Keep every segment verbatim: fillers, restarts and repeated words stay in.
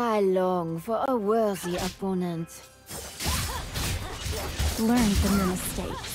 I long for a worthy opponent. Learn from your mistakes.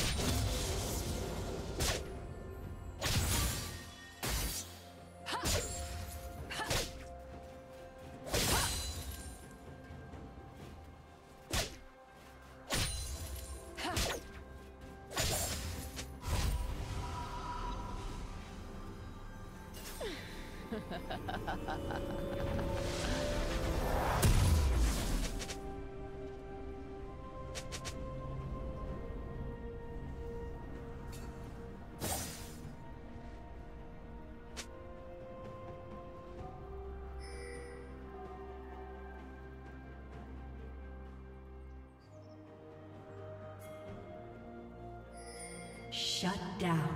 Shut down.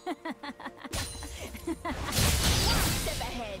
One step ahead.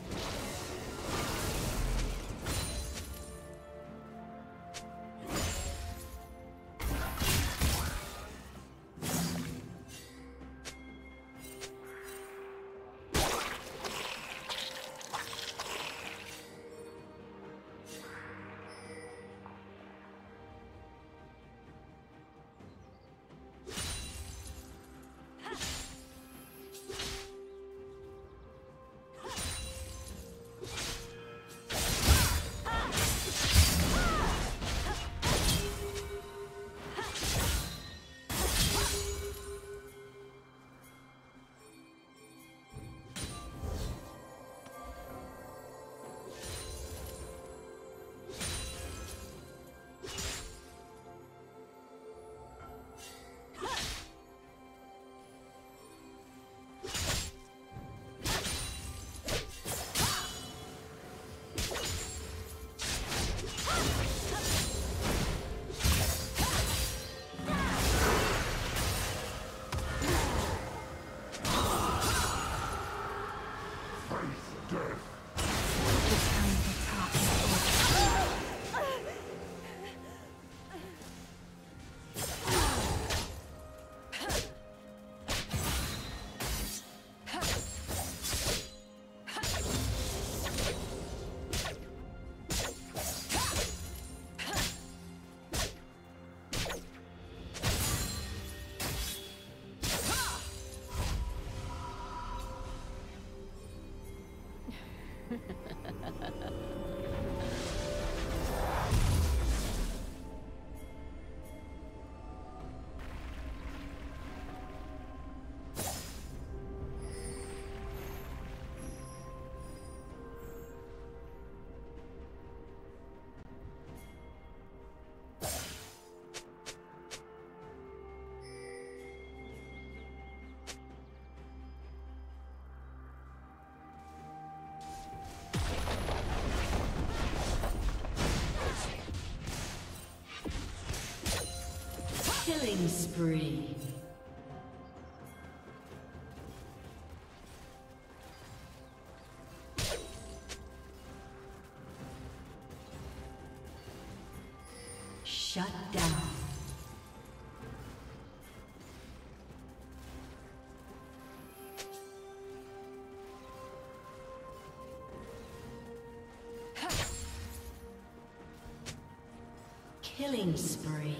Killing spree. Shut down. Killing spree.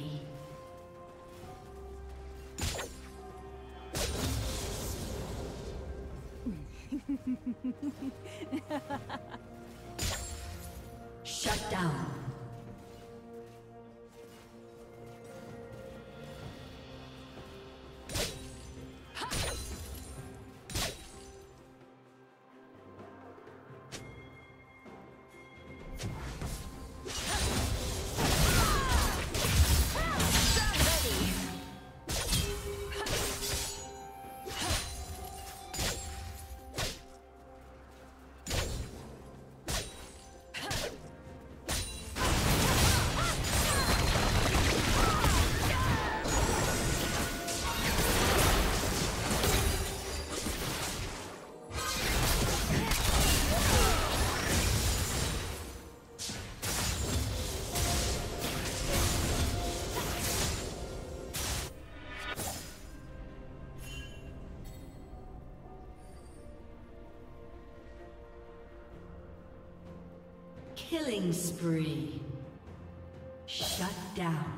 Shut down. Killing spree. Shut down.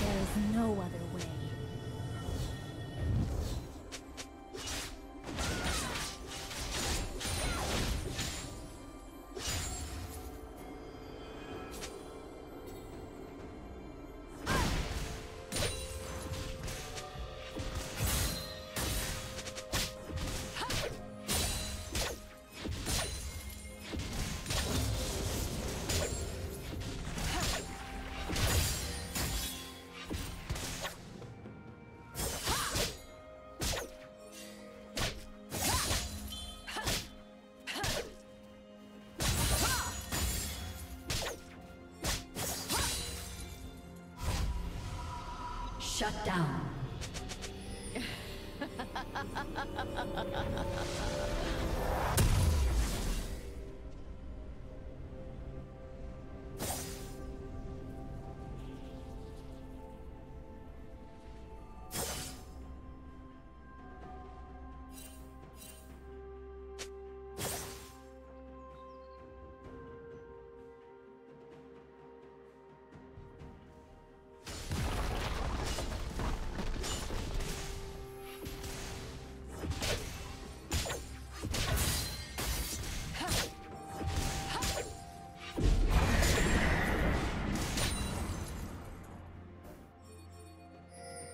There is no other way. Shut down.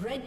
Red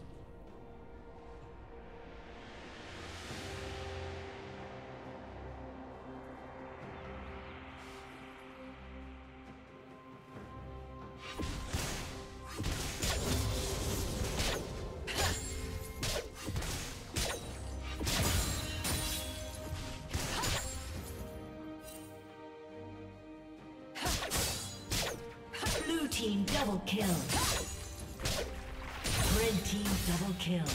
Blue team double kill. Red team double kill.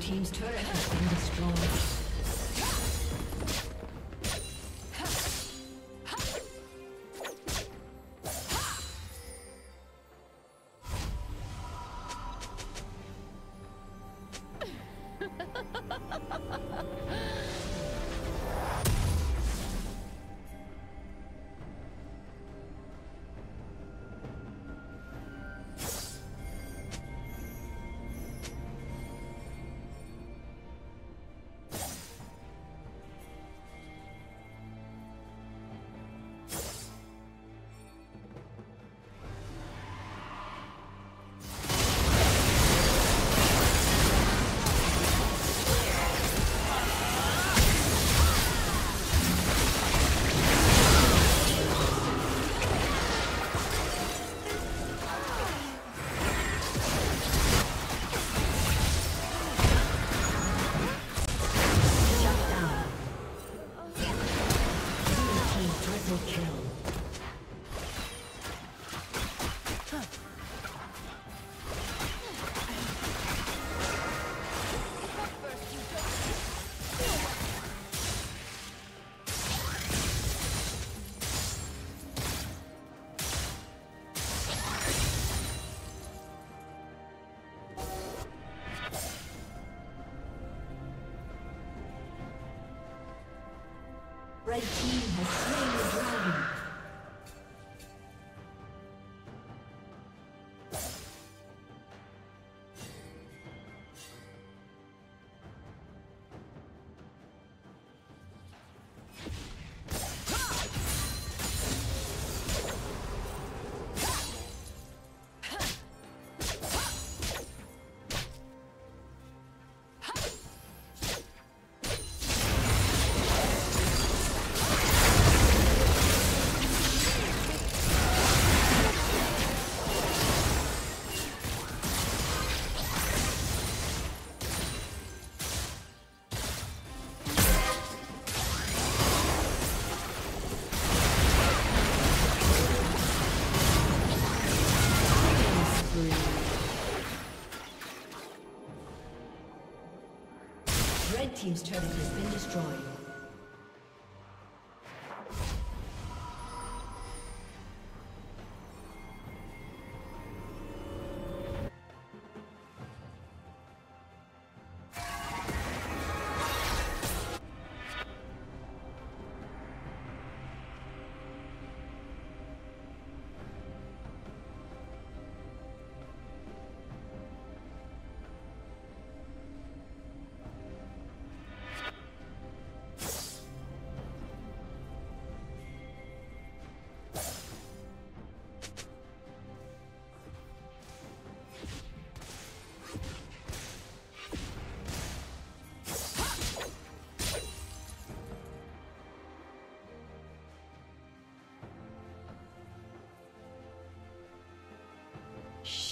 Team's turret has been destroyed. Red team has slain the dragon. Red team's turret has been destroyed.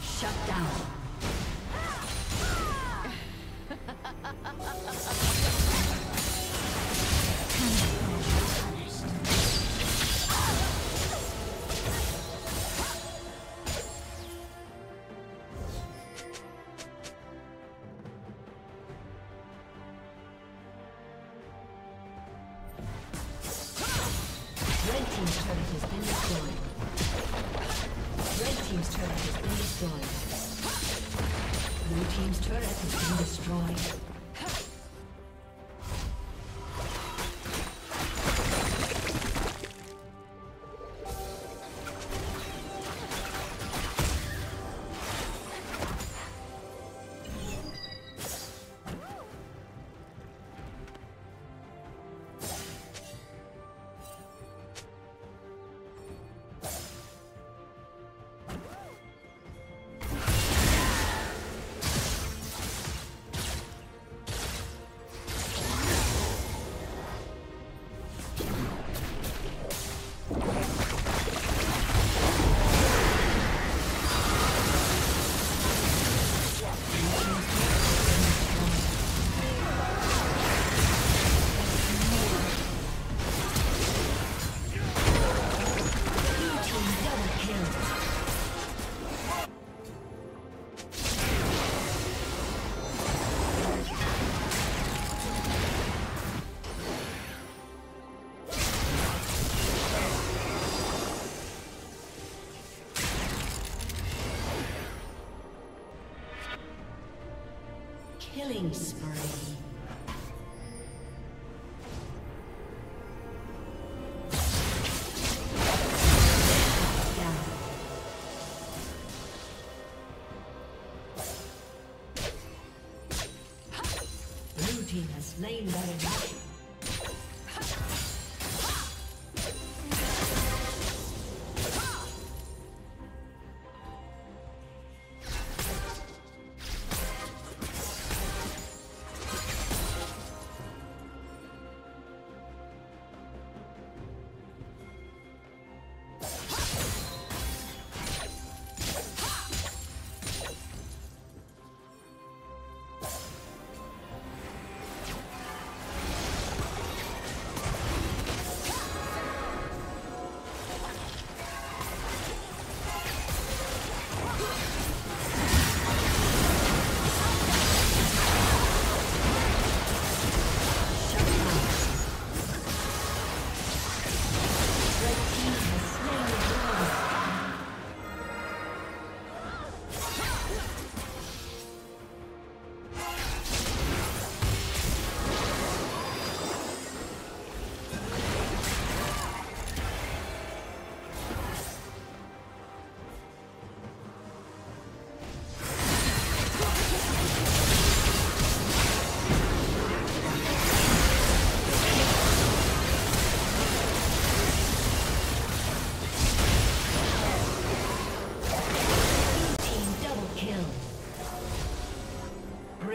Shut down. Killing spree.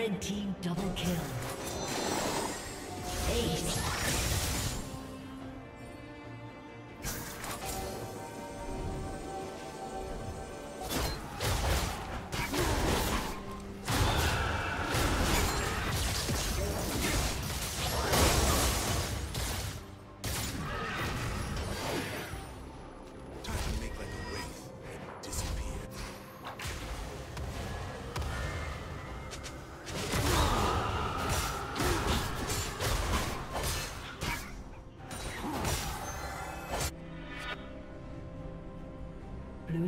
Red team double kill. Ace. Blue